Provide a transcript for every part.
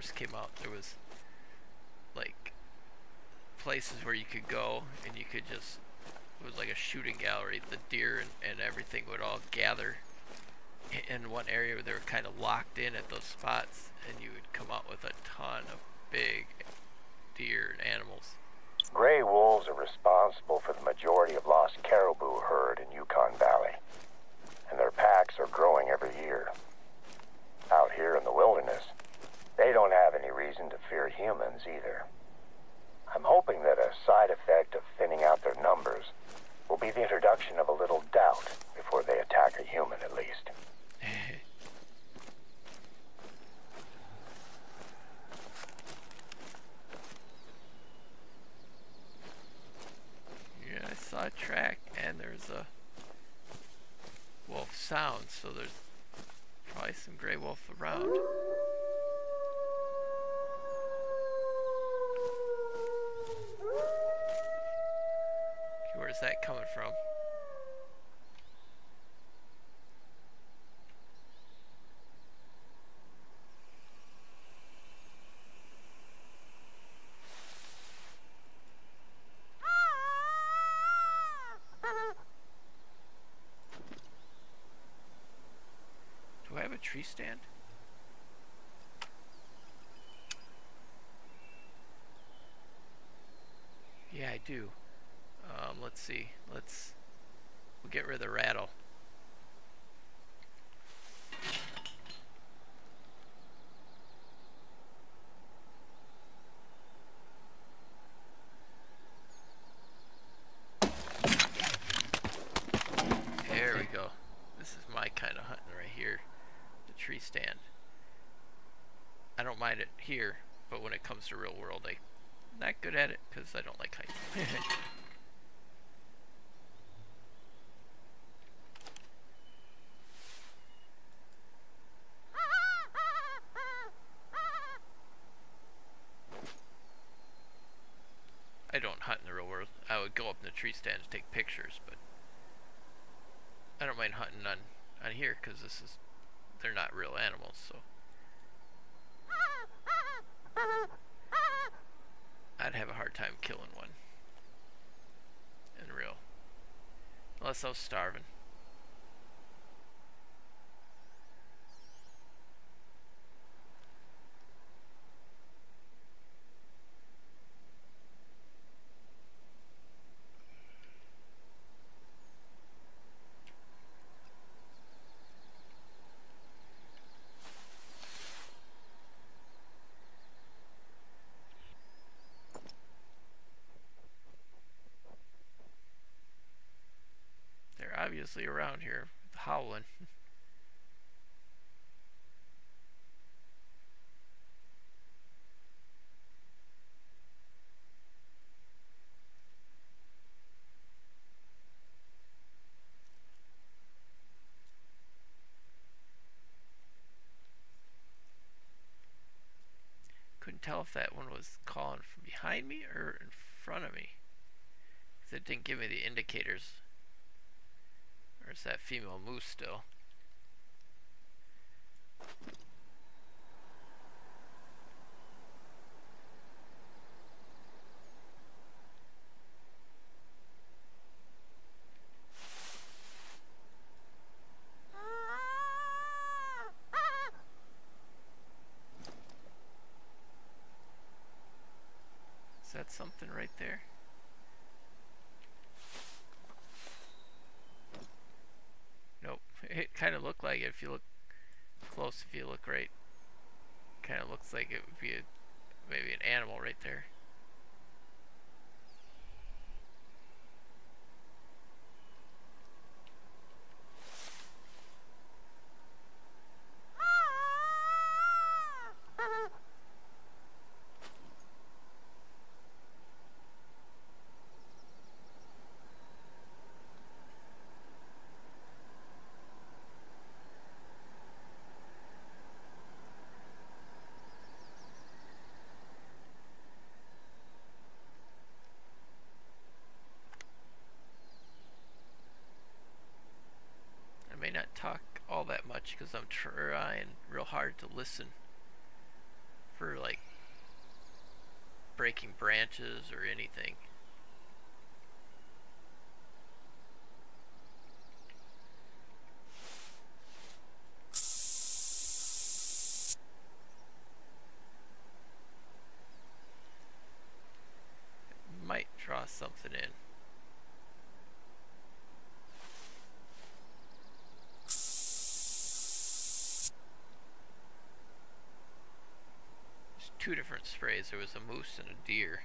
first came out, there was like places where you could go and you could just, it was like a shooting gallery. The deer and everything would all gather in one area where they were kind of locked in at those spots, and you would come out with a ton of big deer and animals. Gray wolves are responsible for the majority of lost caribou herd in Yukon Valley, and their packs are growing every year. Out here in the wilderness, they don't have any reason to fear humans either. I'm hoping that a side effect of thinning out their numbers will be the introduction of a little doubt before they attack a human, at least. Yeah, I saw a track, and there's a wolf sound, so there's probably some gray wolf around. Where's that coming from? Do I have a tree stand? Yeah, I do. Let's see. We'll get rid of the rattle. There we go. This is my kind of hunting right here. The tree stand. I don't mind it here, but when it comes to real world, I'm not good at it because I don't like heights. Tree stand to take pictures, but I don't mind hunting on here because this is, they're not real animals, so I'd have a hard time killing one in real, unless I was starving. Obviously around here, howling. Couldn't tell if that one was calling from behind me or in front of me, 'cause it didn't give me the indicators. There's that female moose still. Is that something right there? It kind of looked like it. If you look close, if you look right, kind of looks like it would be maybe an animal right there. Talk all that much because I'm trying real hard to listen for like breaking branches or anything. Might draw something in. Two different sprays. There was a moose and a deer.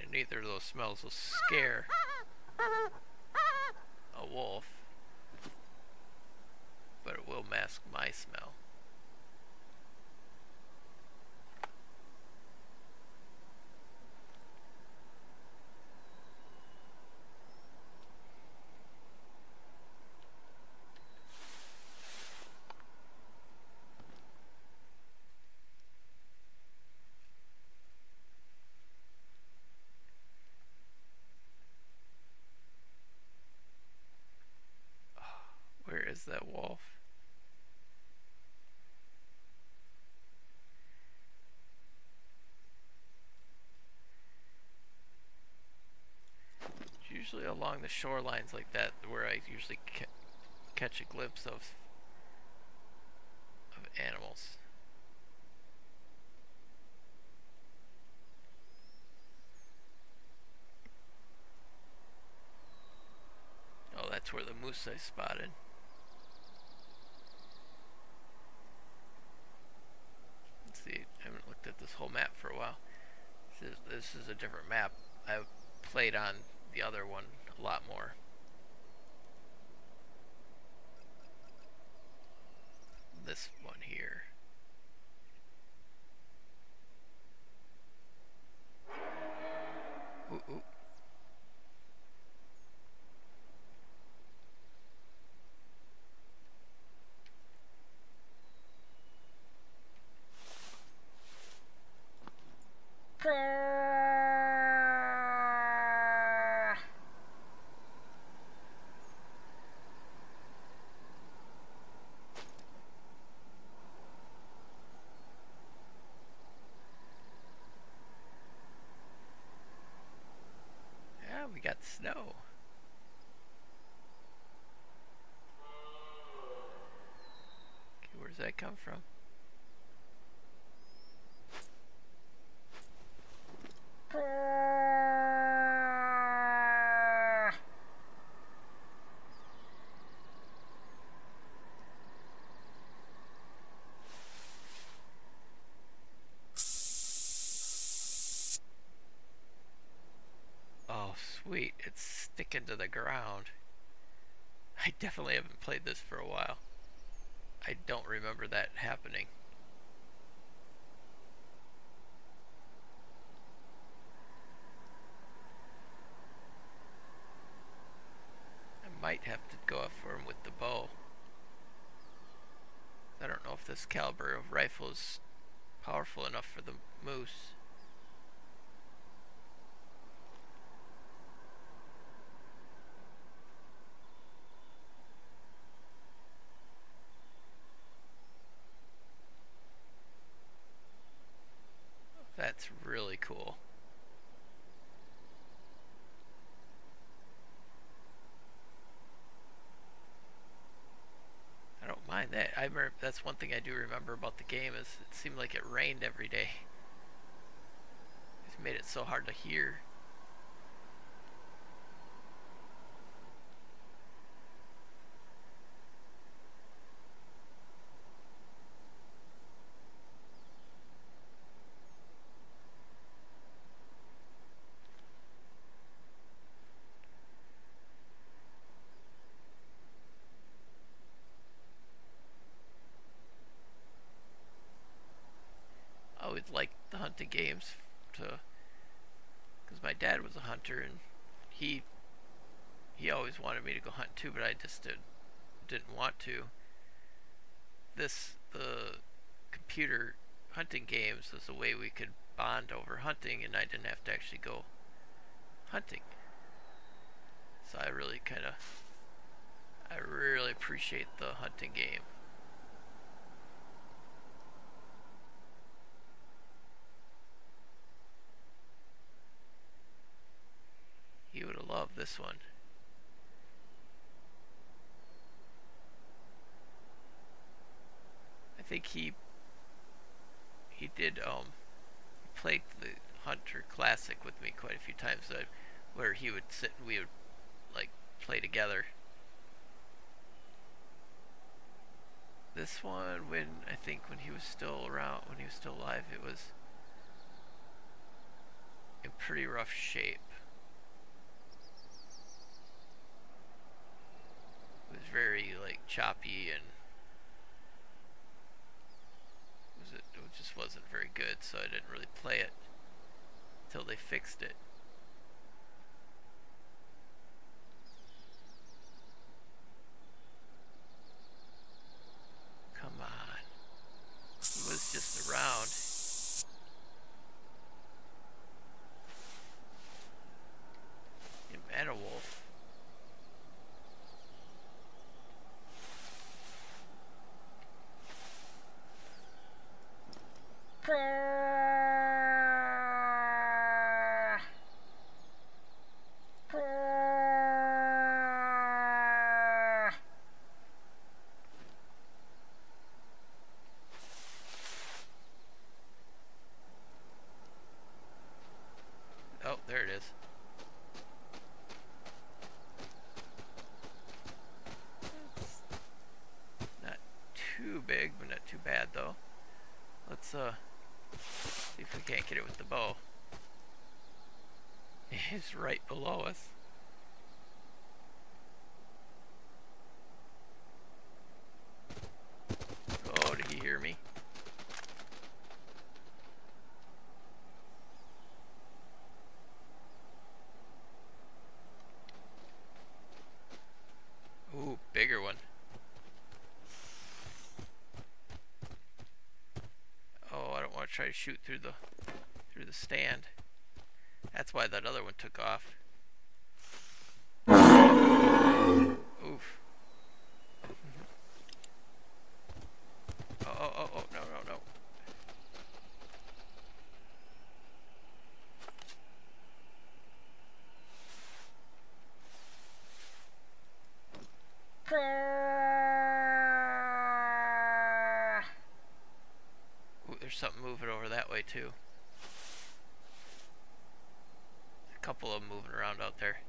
And neither of those smells will scare a wolf, but it will mask my smell. That wolf. It's usually along the shorelines like that where I usually catch a glimpse of animals. Oh, that's where the moose I spotted. Whole map for a while. This is a different map. I've played on the other one a lot more. This one here. Ooh, ooh. Snow. Okay, where does that come from? Sweet, it's sticking to the ground. I definitely haven't played this for a while. I don't remember that happening. I might have to go up for him with the bow. I don't know if this caliber of rifle is powerful enough for the moose. That's really cool. I don't mind that. I remember, that's one thing I do remember about the game is it seemed like it rained every day. It's made it so hard to hear. Hunting games because my dad was a hunter and he always wanted me to go hunt too, but I just didn't want to. The computer hunting games was a way we could bond over hunting, and I didn't have to actually go hunting. So I really kind of I really appreciate the hunting game. You would have loved this one. I think he did played the Hunter Classic with me quite a few times, where he would sit and we would like play together. This one, I think when he was still around, when he was still alive, it was in pretty rough shape. It was very like choppy and it just wasn't very good, so I didn't really play it until they fixed it. Come on. It was just around. And a wolf. Oh, there it is. It's not too big, but not too bad though. Let's see if we can't get it with the bow. It's right below us. Oh, did he hear me? Ooh, bigger one. Try to shoot through the stand. That's why that other one took off. Oof. Oh, no. Something moving over that way too. A couple of them moving around out there.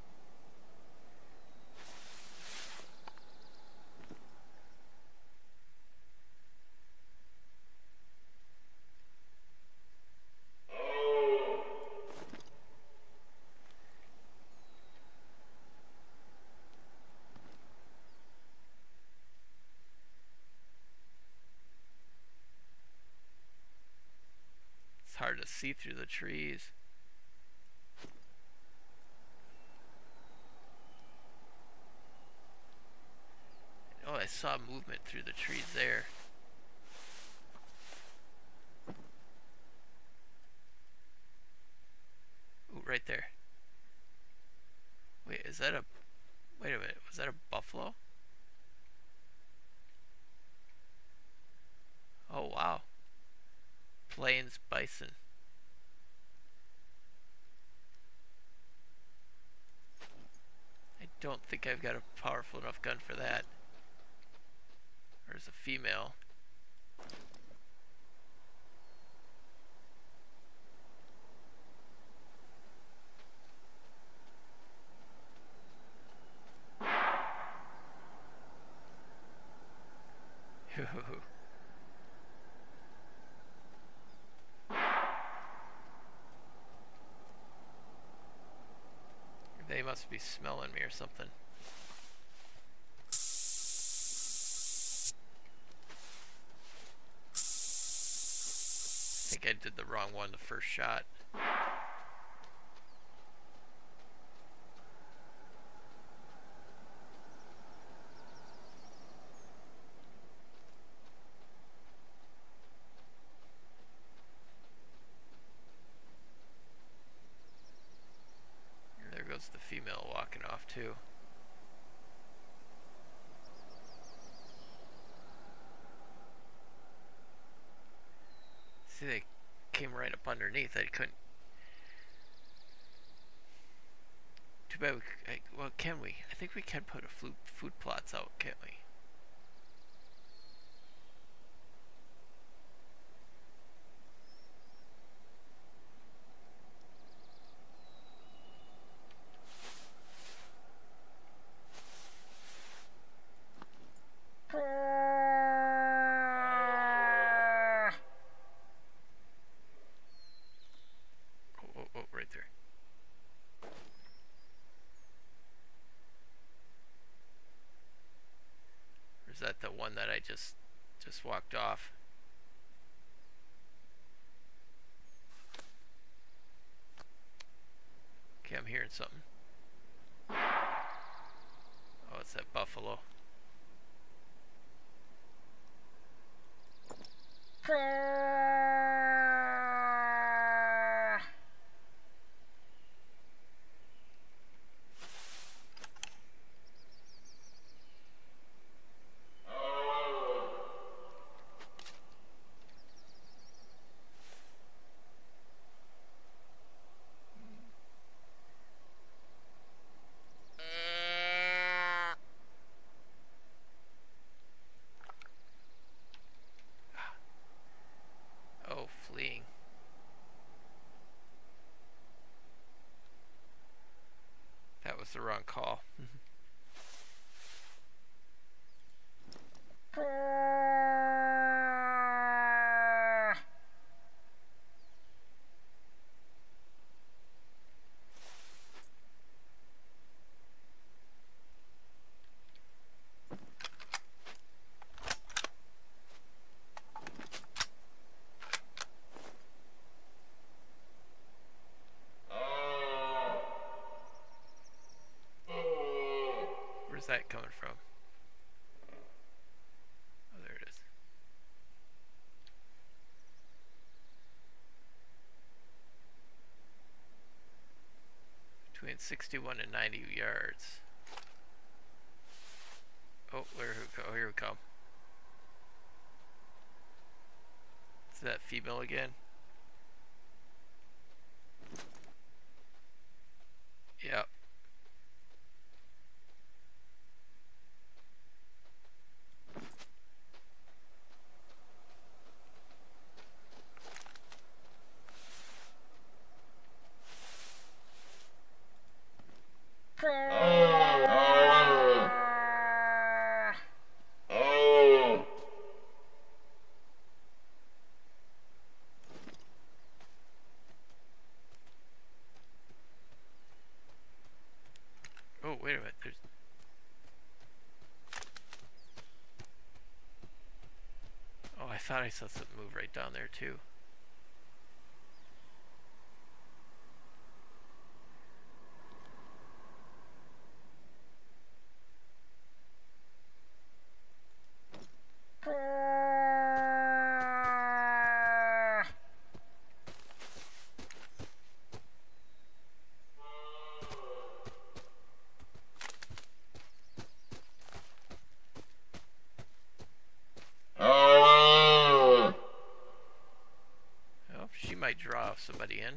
It's hard to see through the trees. Oh, I saw movement through the trees there. Ooh, right there. Wait, is that a... Wait a minute, was that a buffalo? Oh, wow. Plains bison. I don't think I've got a powerful enough gun for that. There's a female. They must be smelling me or something. I think I did the wrong one the first shot. The female walking off too. see they came right up underneath. I couldn't. Too bad we. Well, can we? I think we can put a food plots out, can't we? That I just walked off. Okay, I'm hearing something. Oh, it's that buffalo. The wrong call. Where's that coming from? Oh, there it is. Between 61 and 90 yards. Oh, here we come. Is that female again? Yep. I saw something move right down there too. Somebody in.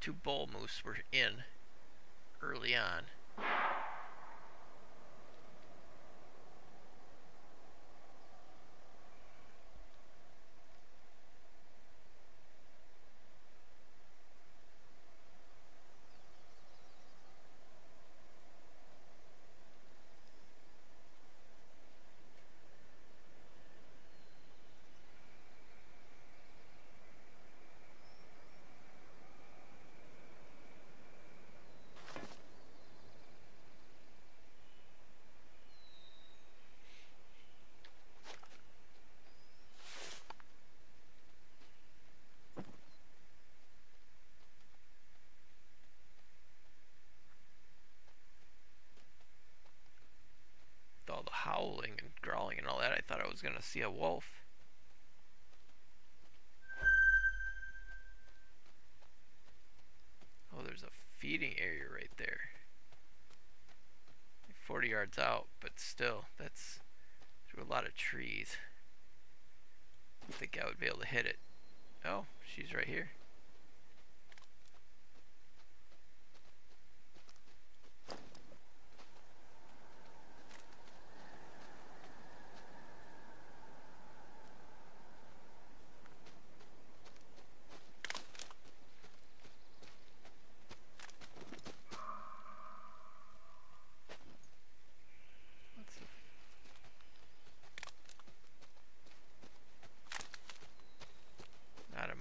two bull moose were in early on. Howling and growling and all that, I thought I was going to see a wolf. Oh, there's a feeding area right there. 40 yards out, but still, that's through a lot of trees. I don't think I would be able to hit it. Oh, she's right here.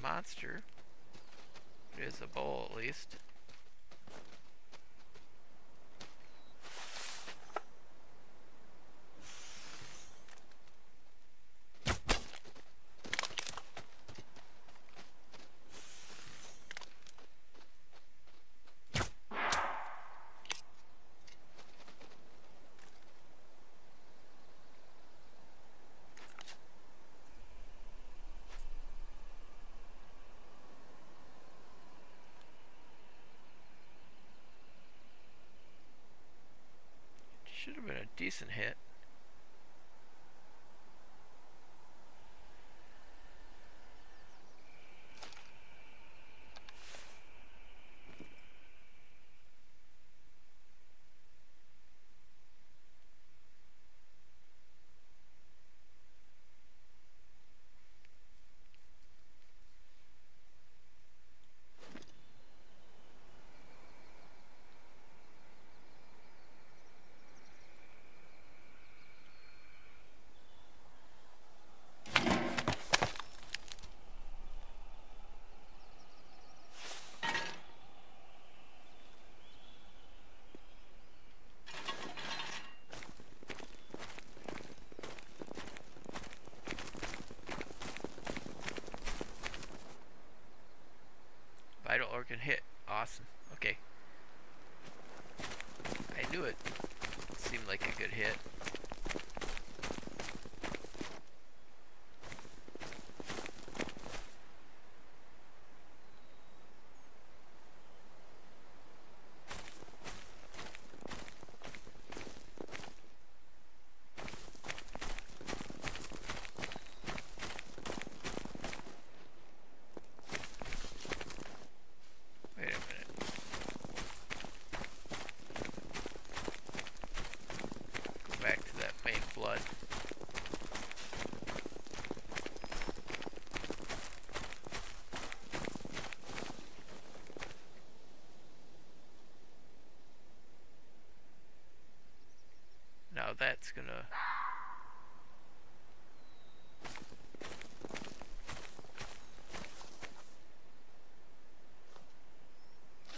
Monster. It is a bull, at least. Should have been a decent hit. Can hit. Awesome. Okay. I knew it seemed like a good hit. Now that's gonna...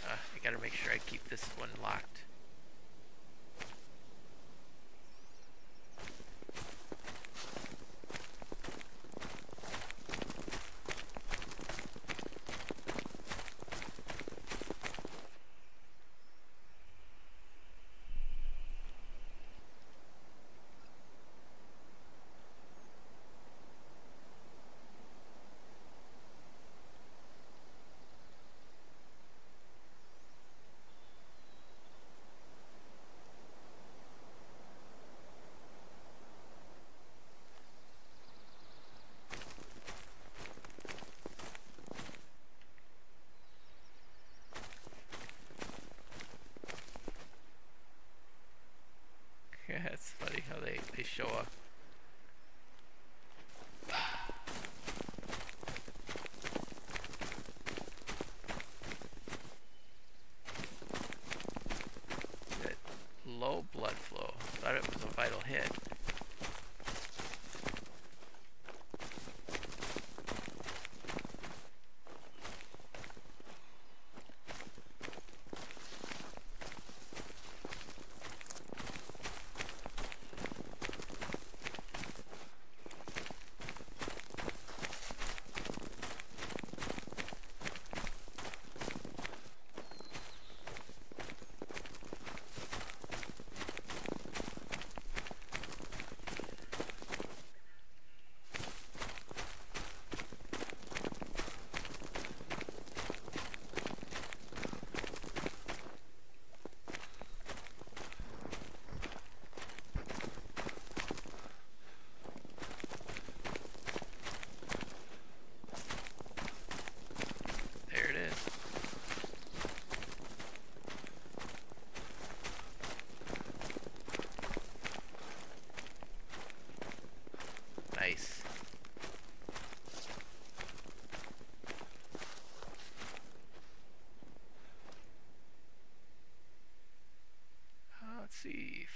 I gotta make sure I keep this one locked. actually show up. Low blood flow. Thought it was a vital hit.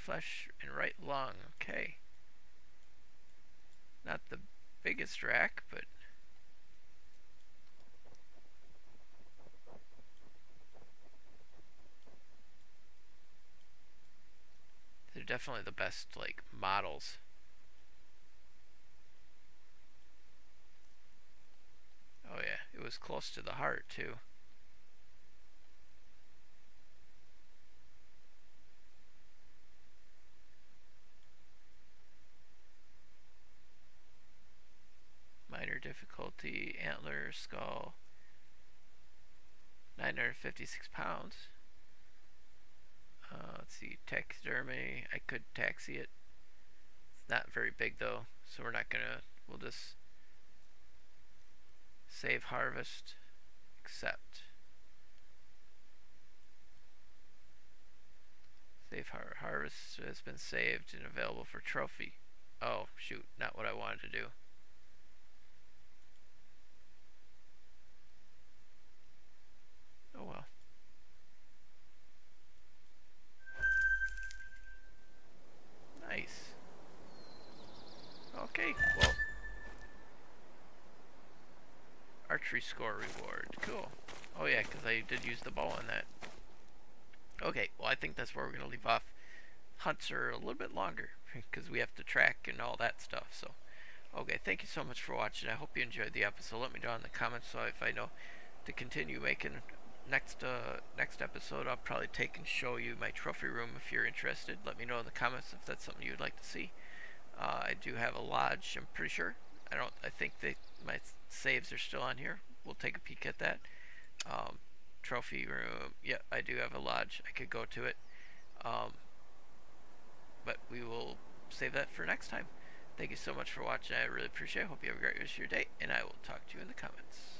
Flesh and right lung, okay. Not the biggest rack, but they're definitely the best, like, models. Oh yeah, it was close to the heart too. Difficulty, antler, skull, 956 pounds. Let's see, taxidermy, I could taxi it. It's not very big though, so we're not gonna, we'll just save harvest, accept. Save harvest has been saved and available for trophy. Oh shoot, not what I wanted to do. Score reward. Cool. Oh yeah, because I did use the bow on that. Okay, well I think that's where we're going to leave off. Hunts are a little bit longer because we have to track and all that stuff. So, okay, thank you so much for watching. I hope you enjoyed the episode. Let me know in the comments so if I know to continue making next episode. I'll probably take and show you my trophy room if you're interested. Let me know in the comments if that's something you'd like to see. I do have a lodge, I'm pretty sure. I think my saves are still on here. We'll take a peek at that. Trophy room, yeah, I do have a lodge, I could go to it, but we will save that for next time. Thank you so much for watching, I really appreciate it, hope you have a great rest of your day, and I will talk to you in the comments.